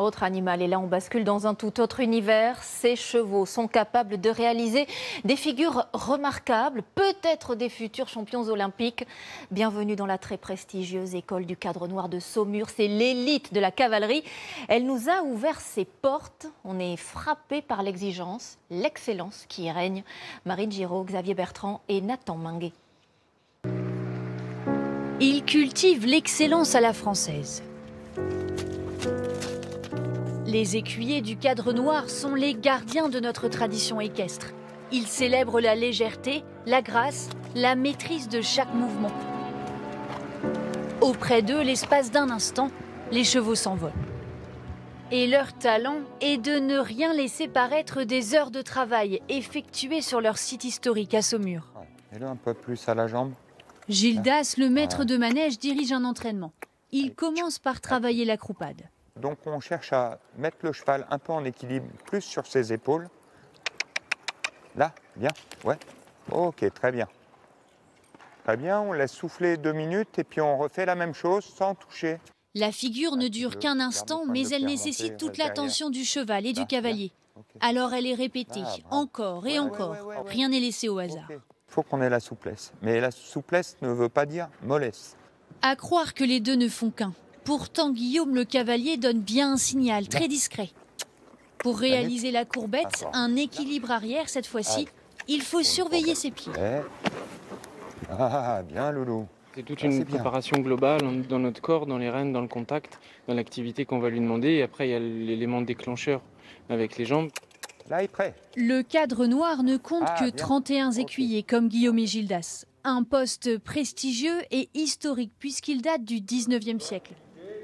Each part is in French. Autre animal, et là on bascule dans un tout autre univers. Ces chevaux sont capables de réaliser des figures remarquables, peut-être des futurs champions olympiques. Bienvenue dans la très prestigieuse école du Cadre noir de Saumur. C'est l'élite de la cavalerie. Elle nous a ouvert ses portes. On est frappé par l'exigence, l'excellence qui y règne. Marine Giraud, Xavier Bertrand et Nathan Minguet. Ils cultivent l'excellence à la française. Les écuyers du Cadre noir sont les gardiens de notre tradition équestre. Ils célèbrent la légèreté, la grâce, la maîtrise de chaque mouvement. Auprès d'eux, l'espace d'un instant, les chevaux s'envolent. Et leur talent est de ne rien laisser paraître des heures de travail effectuées sur leur site historique à Saumur. Et là, un peu plus à la jambe. Gildas, le maître de manège, dirige un entraînement. Il commence par travailler la croupade. Donc on cherche à mettre le cheval un peu en équilibre, plus sur ses épaules. Là, bien, ouais. Ok, très bien. Très bien, on laisse souffler 2 minutes et puis on refait la même chose sans toucher. La figure ne dure qu'un instant, mais elle nécessite toute l'attention du cheval et du cavalier. Alors elle est répétée, encore et encore. Rien n'est laissé au hasard. Il faut qu'on ait la souplesse. Mais la souplesse ne veut pas dire mollesse. À croire que les deux ne font qu'un. Pourtant, Guillaume le Cavalier donne bien un signal très discret. Pour réaliser la courbette, un équilibre arrière cette fois-ci, il faut surveiller ses pieds. Ah, bien loulou. C'est toute une préparation globale dans notre corps, dans les rênes, dans le contact, dans l'activité qu'on va lui demander. Et après, il y a l'élément déclencheur avec les jambes. Là, il est prêt. Le Cadre noir ne compte que 31 écuyers comme Guillaume et Gildas. Un poste prestigieux et historique puisqu'il date du 19e siècle.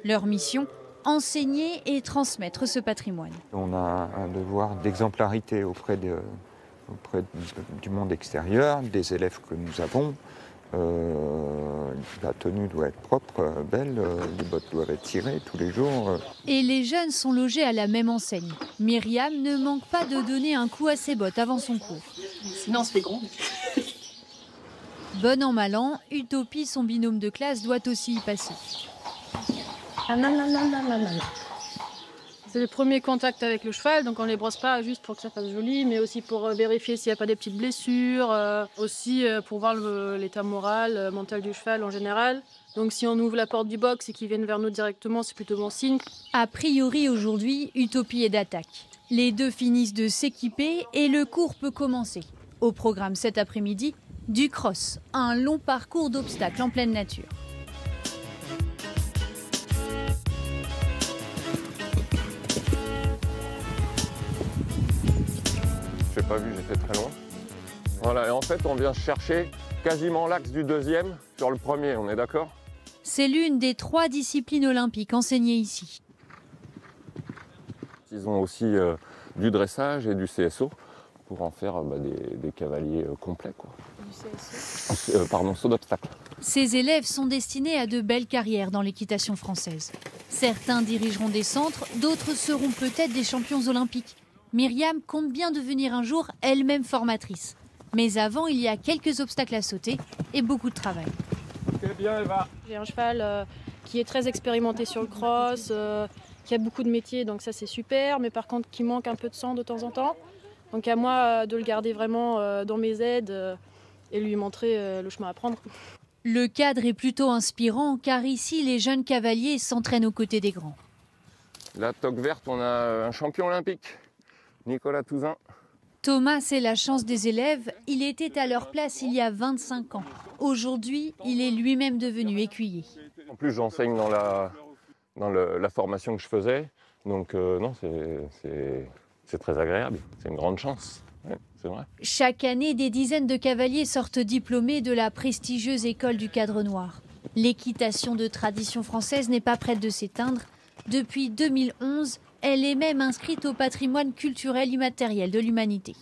Leur mission, enseigner et transmettre ce patrimoine. On a un devoir d'exemplarité auprès du monde extérieur, des élèves que nous avons. La tenue doit être propre, belle, les bottes doivent être tirées tous les jours. Et les jeunes sont logés à la même enseigne. Myriam ne manque pas de donner un coup à ses bottes avant son cours. Sinon on se fait gronder. Bonne en mal an, Utopie, son binôme de classe, doit aussi y passer. Ah non, non, non, non, non, non. C'est le premier contact avec le cheval, donc on ne les brosse pas juste pour que ça fasse joli, mais aussi pour vérifier s'il n'y a pas des petites blessures, aussi pour voir l'état moral, mental du cheval en général. Donc si on ouvre la porte du box et qu'ils viennent vers nous directement, c'est plutôt bon signe. A priori aujourd'hui, Utopie est d'attaque. Les deux finissent de s'équiper et le cours peut commencer. Au programme cet après-midi, du cross, un long parcours d'obstacles en pleine nature. Je n'ai pas vu, j'étais très loin. Voilà, et en fait, on vient chercher quasiment l'axe du deuxième sur le premier, on est d'accord? C'est l'une des 3 disciplines olympiques enseignées ici. Ils ont aussi du dressage et du CSO pour en faire des cavaliers complets. Quoi. Du CSO. Pardon, saut d'obstacle. Ces élèves sont destinés à de belles carrières dans l'équitation française. Certains dirigeront des centres, d'autres seront peut-être des champions olympiques. Myriam compte bien devenir un jour elle-même formatrice. Mais avant, il y a quelques obstacles à sauter et beaucoup de travail. C'est bien, Eva. J'ai un cheval qui est très expérimenté sur le cross, qui a beaucoup de métiers, donc ça c'est super, mais par contre qui manque un peu de sang de temps en temps. Donc à moi de le garder vraiment dans mes aides et lui montrer le chemin à prendre. Le cadre est plutôt inspirant car ici les jeunes cavaliers s'entraînent aux côtés des grands. La toque verte, on a un champion olympique. Nicolas Touzin. Thomas, c'est la chance des élèves. Il était à leur place il y a 25 ans. Aujourd'hui, il est lui-même devenu écuyer. En plus, j'enseigne dans la formation que je faisais. Donc non, c'est très agréable. C'est une grande chance. Ouais, c'est vrai. Chaque année, des dizaines de cavaliers sortent diplômés de la prestigieuse école du Cadre noir. L'équitation de tradition française n'est pas prête de s'éteindre. Depuis 2011, elle est même inscrite au patrimoine culturel immatériel de l'humanité.